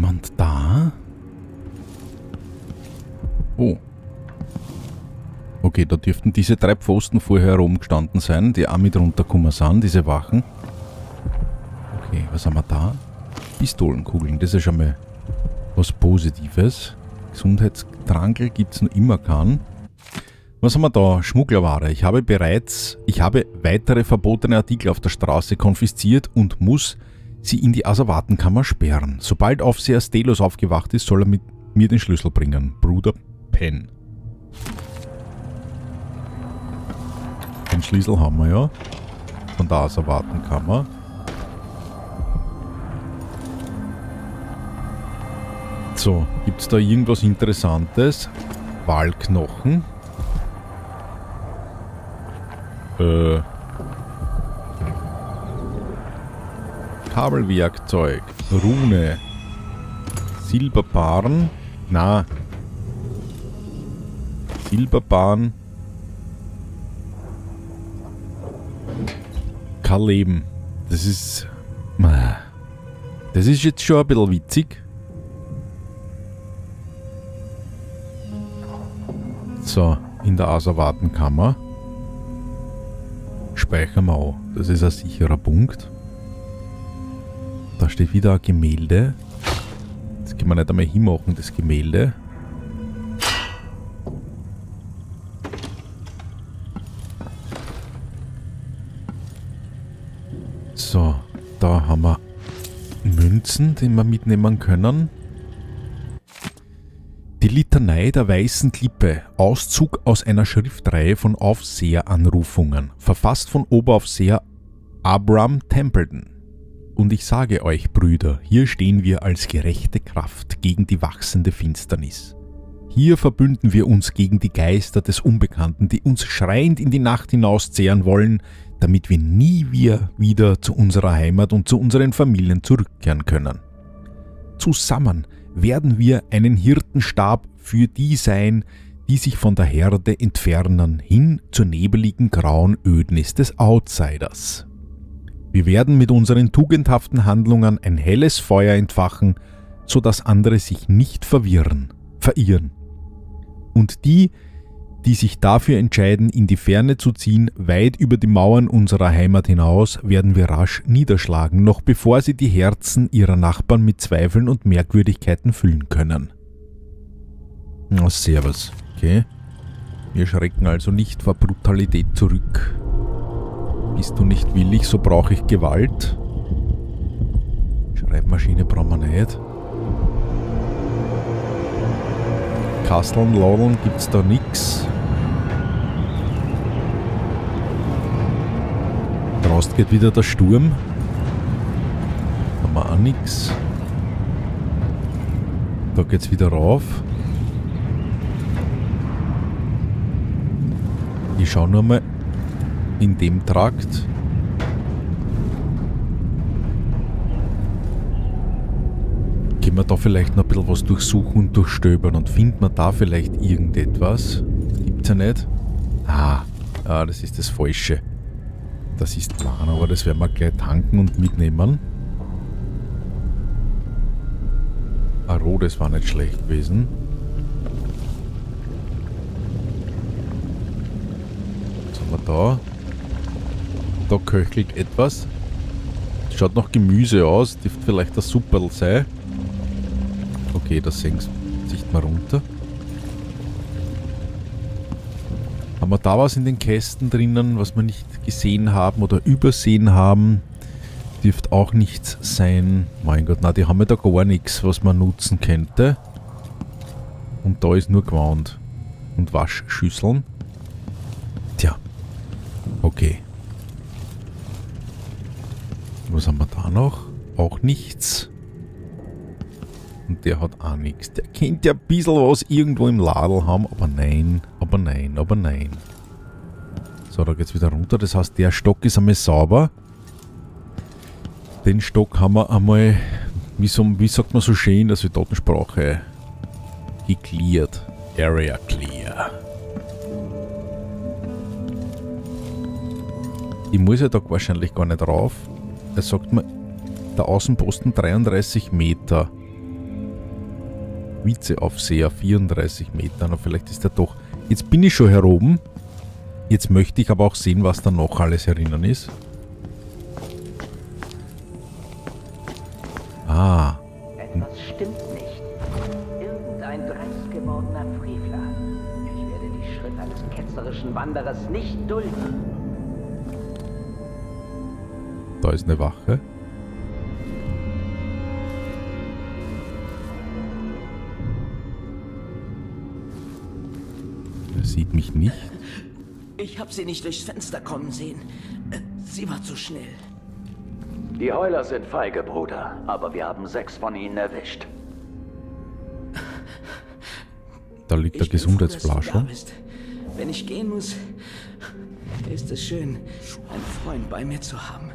jemand da? Oh. Okay, da dürften diese drei Pfosten vorher herumgestanden sein, die auch mit runtergekommen sind, diese Wachen. Okay, was haben wir da? Pistolenkugeln, das ist schon mal was Positives. Gesundheitstrankel gibt es noch immer keinen. Was haben wir da? Schmugglerware. Ich habe weitere verbotene Artikel auf der Straße konfisziert und muss sie in die Asservatenkammer sperren. Sobald Aufseher Stelos aufgewacht ist, soll er mit mir den Schlüssel bringen. Bruder Penn. Den Schlüssel haben wir ja. Von der Asservatenkammer. So, gibt es da irgendwas Interessantes? Walknochen. Kabelwerkzeug, Rune, Silberbarren, na, Silberbarren, kein Leben, das ist jetzt schon ein bisschen witzig. So, in der Asservatenkammer. Speichern wir auch. Das ist ein sicherer Punkt. Da steht wieder ein Gemälde. Das können wir nicht einmal hinmachen, das Gemälde. So, da haben wir Münzen, die wir mitnehmen können. Die Litanei der Weißen Klippe, Auszug aus einer Schriftreihe von Aufseheranrufungen, verfasst von Oberaufseher Abram Templeton. Und ich sage euch, Brüder, hier stehen wir als gerechte Kraft gegen die wachsende Finsternis. Hier verbünden wir uns gegen die Geister des Unbekannten, die uns schreiend in die Nacht hinauszehren wollen, damit wir nie wieder zu unserer Heimat und zu unseren Familien zurückkehren können. Zusammen werden wir einen Hirtenstab für die sein, die sich von der Herde entfernen, hin zur nebeligen grauen Ödnis des Outsiders. Wir werden mit unseren tugendhaften Handlungen ein helles Feuer entfachen, sodass andere sich nicht verirren. Und die, die sich dafür entscheiden, in die Ferne zu ziehen, weit über die Mauern unserer Heimat hinaus, werden wir rasch niederschlagen, noch bevor sie die Herzen ihrer Nachbarn mit Zweifeln und Merkwürdigkeiten füllen können. Oh, servus. Okay. Wir schrecken also nicht vor Brutalität zurück. Bist du nicht willig, so brauche ich Gewalt. Schreibmaschine brauchen wir nicht. Kasteln, Ladeln gibt's da nix. Draußen geht wieder der Sturm. Haben wir auch nix. Da geht's wieder rauf. Ich schaue nur mal in dem Trakt. Können wir da vielleicht noch ein bisschen was durchsuchen und durchstöbern und findet man da vielleicht irgendetwas? Gibt's ja nicht. Ah, das ist das Falsche. Das ist Plan, aber das werden wir gleich tanken und mitnehmen. Ah, rotes war nicht schlecht gewesen. Was haben wir da? Da köchelt etwas. Schaut nach Gemüse aus, dürfte vielleicht ein Supperl sein. Okay, das sieht man runter. Haben wir da was in den Kästen drinnen, was wir nicht gesehen haben oder übersehen haben? Dürfte auch nichts sein. Mein Gott, na, die haben ja da gar nichts, was man nutzen könnte. Und da ist nur Gewand und Waschschüsseln. Tja, okay. Was haben wir da noch? Auch nichts. Und der hat auch nichts. Der könnte ja ein bisschen was irgendwo im Ladel haben, aber nein. So, da geht's wieder runter. Das heißt, der Stock ist einmal sauber. Den Stock haben wir einmal, wie sagt man so schön in der Soldatensprache, gecleared. Area clear. Ich muss ja da wahrscheinlich gar nicht rauf. Er sagt mir, der Außenposten 33 Meter. Vizeaufseher, 34 Meter. Na, vielleicht ist er doch... Jetzt bin ich schon hier oben. Jetzt möchte ich aber auch sehen, was da noch alles herinnen ist. Ah. Etwas stimmt nicht. Irgendein dreist gewordener Frevler. Ich werde die Schritte eines ketzerischen Wanderers nicht dulden. Da ist eine Wache. Er sieht mich nicht. Ich habe sie nicht durchs Fenster kommen sehen. Sie war zu schnell. Die Heuler sind feige, Bruder, aber wir haben 6 von ihnen erwischt. Da liegt der Gesundheitsflasche. Wenn ich gehen muss, ist es schön, einen Freund bei mir zu haben.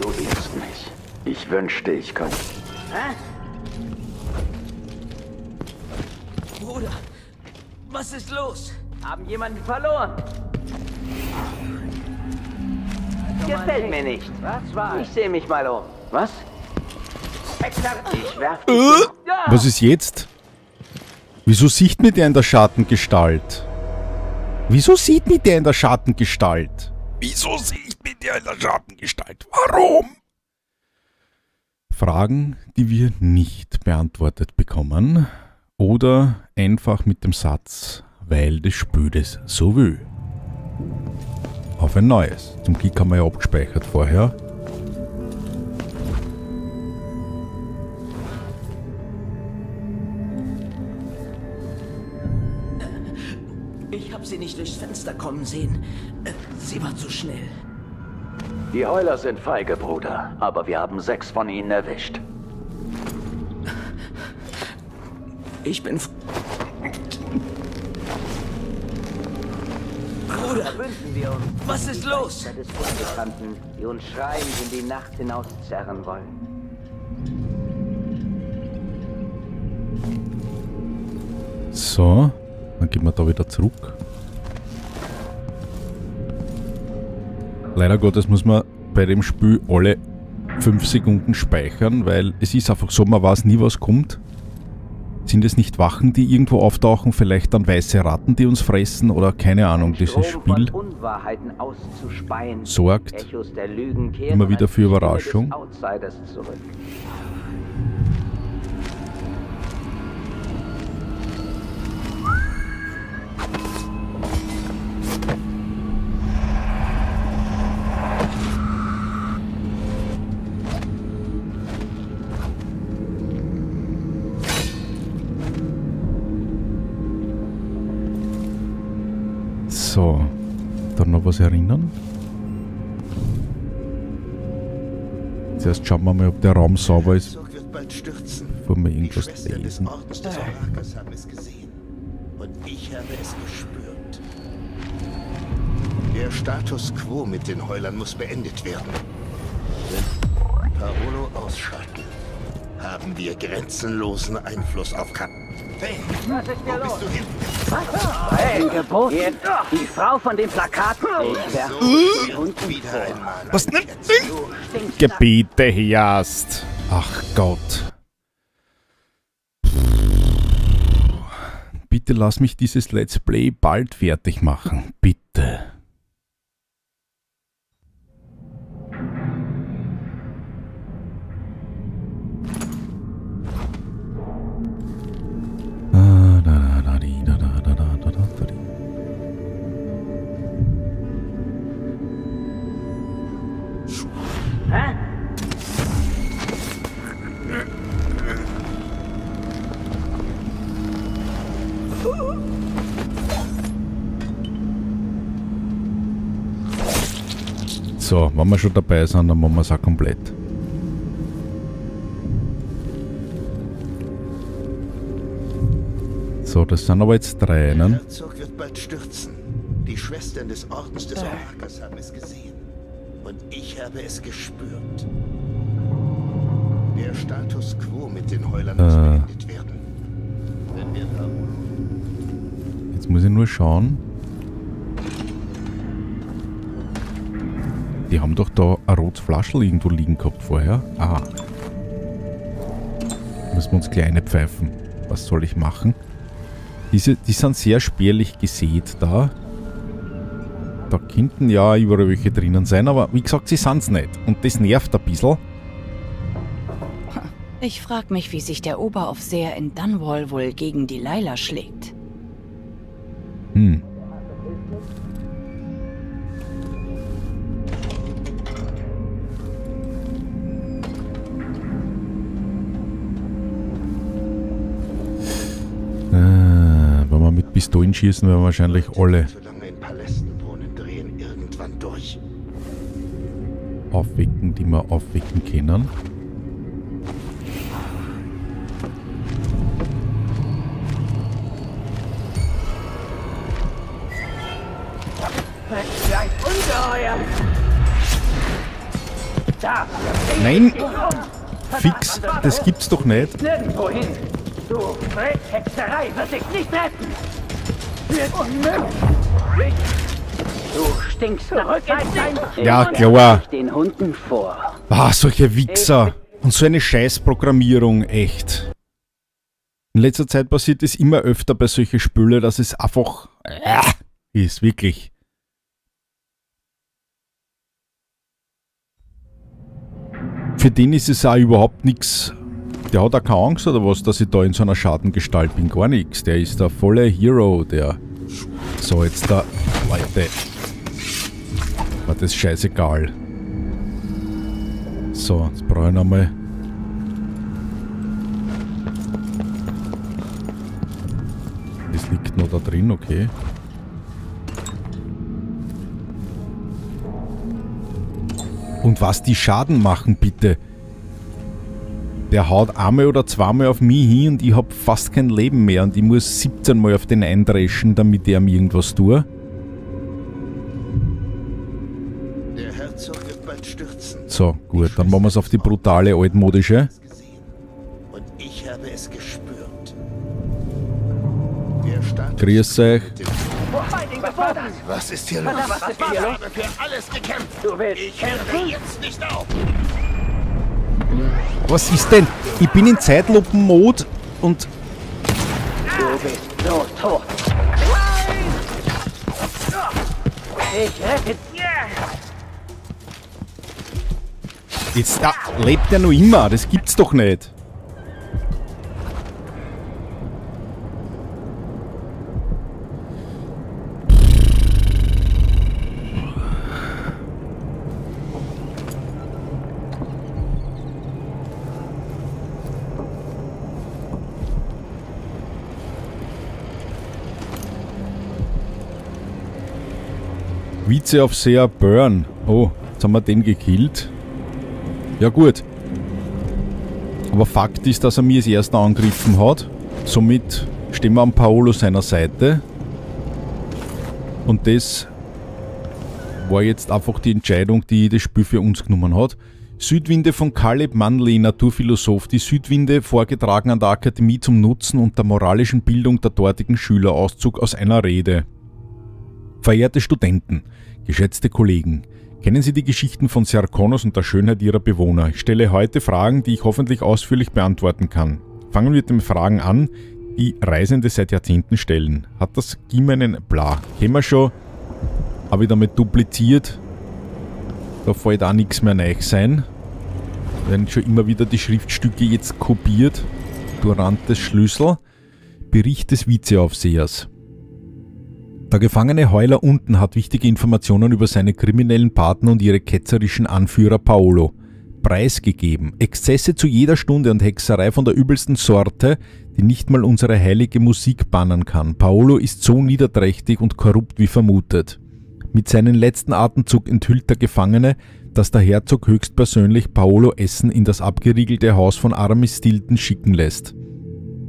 Du liebst mich. Ich wünschte, ich könnte. Hä? Bruder, was ist los? Haben jemanden verloren. Gefällt mir nicht. Was war? Ich sehe mich mal um. Was? Ich werf was ist jetzt? Wieso sieht mir der in der Schattengestalt? Wieso sieht mir der in der Schattengestalt? Wieso sieht mir der in der Schattengestalt? Warum? Fragen, die wir nicht beantwortet bekommen. Oder einfach mit dem Satz, weil des Spüdes so will. Auf ein neues. Zum Glück haben wir ja abgespeichert vorher. Ich habe sie nicht durchs Fenster kommen sehen. Sie war zu schnell. Die Heuler sind feige, Bruder, aber wir haben 6 von ihnen erwischt. Ich bin... Bruder, was ist los? Die uns schreien, wenn die Nacht hinauszerren wollen. So, dann gehen wir da wieder zurück. Leider Gottes muss man bei dem Spiel alle 5 Sekunden speichern, weil es ist einfach so, man weiß nie, was kommt. Sind es nicht Wachen, die irgendwo auftauchen, vielleicht dann weiße Ratten, die uns fressen oder keine Ahnung, dieses Spiel sorgt immer wieder für Überraschung. So, dann noch was erinnern. Zuerst schauen wir mal, ob der Raum sauber ist. Bevor wir irgendwas lesen. Der Status quo mit den Heulern muss beendet werden. Paolo ausschalten. Haben wir grenzenlosen Einfluss auf Karten. Hey, was ist hier los? Was? Hey, geboten? Die Frau von den Plakaten? Was nimmt dich? Gebiete herst. Ach Gott. Bitte lass mich dieses Let's Play bald fertig machen. Bitte. So, wenn wir schon dabei sind, dann machen wir es auch komplett. So, das sind aber jetzt 3. Der Herzog wird bald stürzen. Die Schwestern des Ordens des Orakels haben es gesehen. Und ich habe es gespürt. Der Status quo mit den Heulern muss beendet werden. Wenn wir haben. Jetzt muss ich nur schauen. Die haben doch da ein rotes Flaschel irgendwo liegen gehabt vorher. Aha. müssen wir uns kleine pfeifen. Was soll ich machen? Die sind sehr spärlich gesät da. Da könnten ja überall welche drinnen sein, aber wie gesagt, sie sind es nicht. Und das nervt ein bisschen. Ich frage mich, wie sich der Oberaufseher in Dunwall wohl gegen die Leila schlägt. Hm. Wenn wir mit Pistolen schießen, werden wir wahrscheinlich alle. Aufwecken, die wir aufwecken können. Nein! Fix! Das gibt's doch nicht! Nirgendwohin! Du Hexerei wird dich nicht retten! Du stinkst nach Rückseite! Ja, klar! Ah, solche Wichser! Und so eine Scheißprogrammierung, echt! In letzter Zeit passiert es immer öfter bei solchen Spülen, dass es einfach ist, wirklich. Für den ist es auch überhaupt nichts. Der hat auch keine Angst oder was, dass ich da in so einer Schadengestalt bin. Gar nichts. Der ist der volle Hero, der. So, jetzt da. Leute. War das scheißegal. So, jetzt brauche ich nochmal. Das liegt noch da drin, okay. Und was die Schaden machen, bitte. Der haut einmal oder zweimal auf mich hin und ich habe fast kein Leben mehr. Und ich muss 17 Mal auf den eindreschen, damit der mir irgendwas tut. So, gut, dann machen wir es auf die brutale, altmodische. Grüß euch. Was ist hier los? Ich habe für alles gekämpft. Du willst kämpfen? Jetzt nicht auf. Was ist denn? Ich bin in Zeitlupen-Mode und... Du bist so tot. Ich rette dich. Jetzt da lebt er noch immer. Das gibt's doch nicht. Vizeaufseher Byrne. Oh, jetzt haben wir den gekillt. Ja gut. Aber Fakt ist, dass er mir als erster angegriffen hat. Somit stehen wir am Paolo seiner Seite. Und das war jetzt einfach die Entscheidung, die das Spiel für uns genommen hat. Südwinde von Caleb Manley, Naturphilosoph. Die Südwinde, vorgetragen an der Akademie zum Nutzen und der moralischen Bildung der dortigen Schüler. Auszug aus einer Rede. Verehrte Studenten, geschätzte Kollegen, kennen Sie die Geschichten von Serkonos und der Schönheit ihrer Bewohner? Ich stelle heute Fragen, die ich hoffentlich ausführlich beantworten kann. Fangen wir mit den Fragen an, die Reisende seit Jahrzehnten stellen. Hat das Gimenen bla? Kennen wir schon, habe ich damit dupliziert. Da fällt auch nichts mehr neu sein. Werden schon immer wieder die Schriftstücke jetzt kopiert. Durantes Schlüssel. Bericht des Vizeaufsehers. Der gefangene Heuler unten hat wichtige Informationen über seine kriminellen Partner und ihre ketzerischen Anführer Paolo preisgegeben. Exzesse zu jeder Stunde und Hexerei von der übelsten Sorte, die nicht mal unsere heilige Musik bannen kann. Paolo ist so niederträchtig und korrupt wie vermutet. Mit seinem letzten Atemzug enthüllt der Gefangene, dass der Herzog höchstpersönlich Paolo Essen in das abgeriegelte Haus von Aramis Stilton schicken lässt.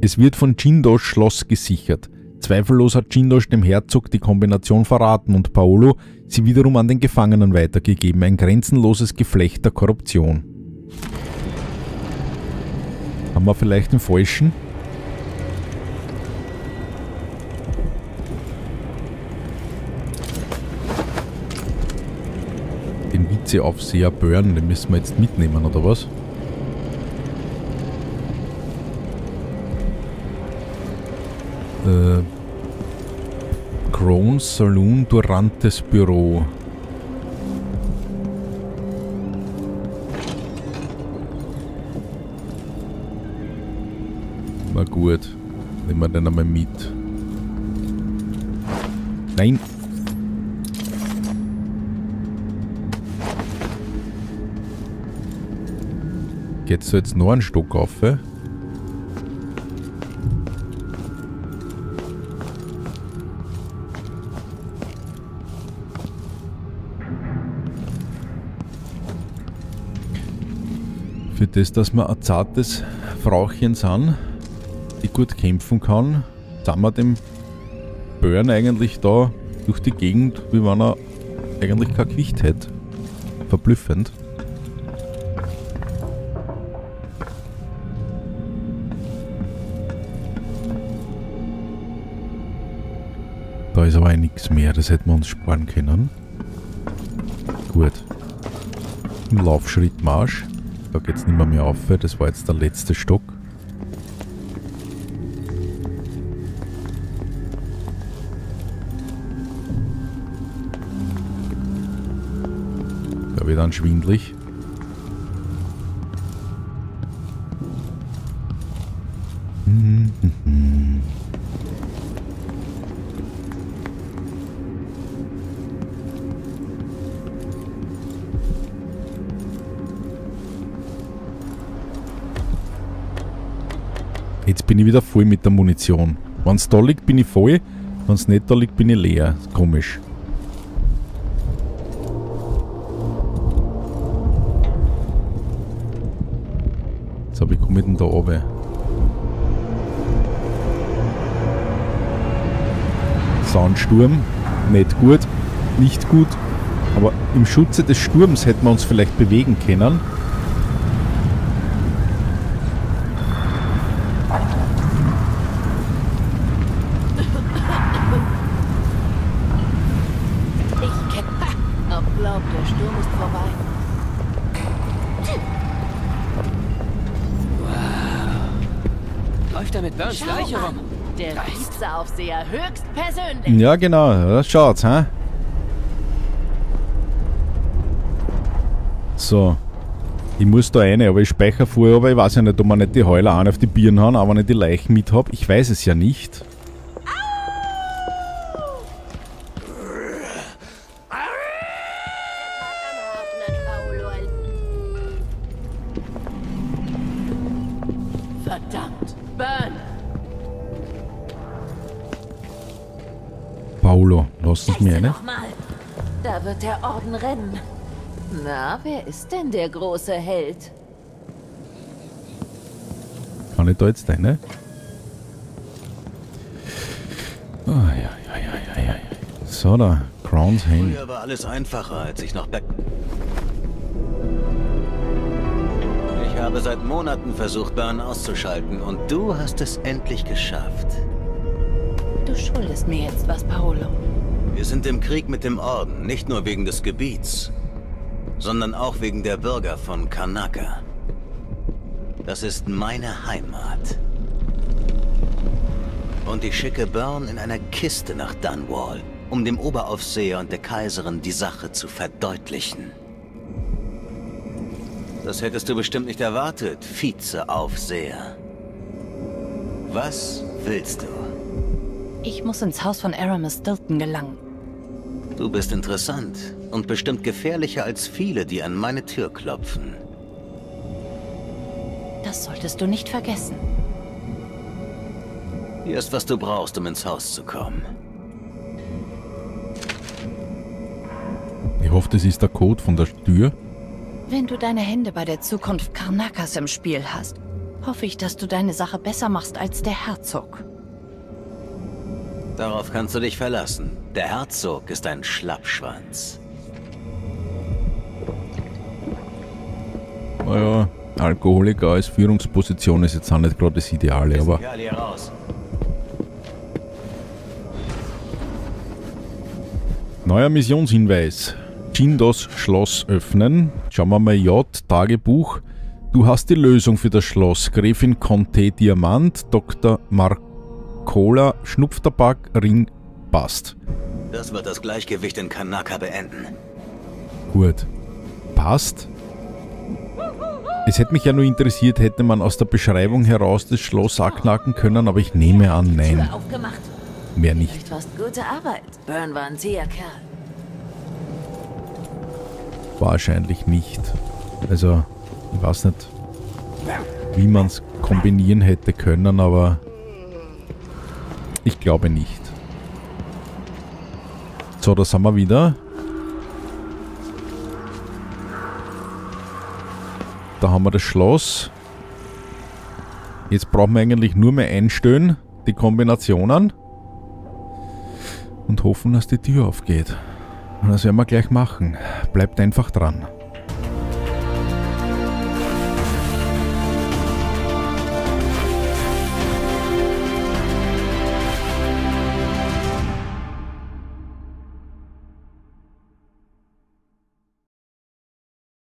Es wird von Jindosh Schloss gesichert. Zweifellos hat Jindosh dem Herzog die Kombination verraten und Paolo sie wiederum an den Gefangenen weitergegeben. Ein grenzenloses Geflecht der Korruption. Haben wir vielleicht den Falschen? Den Vizeaufseher Byrne, den müssen wir jetzt mitnehmen, oder was? Crown Salon Durantes Büro. Na gut, nehmen wir den einmal mit. Nein! Geht's so jetzt noch einen Stock auf? Für das, dass wir ein zartes Frauchen sind, die gut kämpfen kann, sind wir dem Byrne eigentlich da durch die Gegend, wie wenn er eigentlich kein Gewicht hätte. Verblüffend. Da ist aber nichts mehr, das hätten wir uns sparen können. Gut. Im Laufschrittmarsch. Da geht es nicht mehr auf, das war jetzt der letzte Stock. Da wird dann schwindlig. Jetzt bin ich wieder voll mit der Munition. Wenn es da liegt, bin ich voll. Wenn es nicht da liegt, bin ich leer. Komisch. Jetzt habe ich komm da runter. Sandsturm. Nicht gut. Nicht gut. Aber im Schutze des Sturms hätten wir uns vielleicht bewegen können. Vizeaufseher höchstpersönlich. Ja genau, das schaut's, hä? So. Ich muss da rein, aber ich speichere vorher, aber ich weiß ja nicht, ob man nicht die Heuler an auf die Birnen haben, aber nicht die Leichen mit habe. Ich weiß es ja nicht. Nochmal. Da wird der Orden rennen. Na, wer ist denn der große Held? Kann ich da jetzt deine? Oh, ja. So, da. Crowns Hand. Früher war alles einfacher, als ich noch back. Ich habe seit Monaten versucht, Byrne auszuschalten und du hast es endlich geschafft. Du schuldest mir jetzt was, Paolo. Wir sind im Krieg mit dem Orden, nicht nur wegen des Gebiets, sondern auch wegen der Bürger von Karnaka. Das ist meine Heimat. Und ich schicke Byrne in einer Kiste nach Dunwall, um dem Oberaufseher und der Kaiserin die Sache zu verdeutlichen. Das hättest du bestimmt nicht erwartet, Vizeaufseher. Was willst du? Ich muss ins Haus von Aramis Stilton gelangen. Du bist interessant und bestimmt gefährlicher als viele, die an meine Tür klopfen. Das solltest du nicht vergessen. Hier ist, was du brauchst, um ins Haus zu kommen. Ich hoffe, das ist der Code von der Tür. Wenn du deine Hände bei der Zukunft Karnakas im Spiel hast, hoffe ich, dass du deine Sache besser machst als der Herzog. Darauf kannst du dich verlassen. Der Herzog ist ein Schlappschwanz. Naja, Alkoholiker als Führungsposition ist jetzt auch nicht gerade das Ideale, aber... Neuer Missionshinweis. Jindosh Schloss öffnen. Schauen wir mal, J, Tagebuch. Du hast die Lösung für das Schloss. Gräfin Conté Diamant, Dr. Marco Cola, Schnupftabak, Ring, passt. Das wird das Gleichgewicht in Karnaka beenden. Gut. Passt. Es hätte mich ja nur interessiert, hätte man aus der Beschreibung heraus das Schloss abknacken können, aber ich nehme an, nein. Mehr nicht. Gute Arbeit. Byrne war ein zäher Kerl. Wahrscheinlich nicht. Also, ich weiß nicht, wie man es kombinieren hätte können, aber ich glaube nicht. So, da sind wir wieder. Da haben wir das Schloss. Jetzt brauchen wir eigentlich nur mehr einstellen, die Kombinationen. Und hoffen, dass die Tür aufgeht. Und das werden wir gleich machen. Bleibt einfach dran.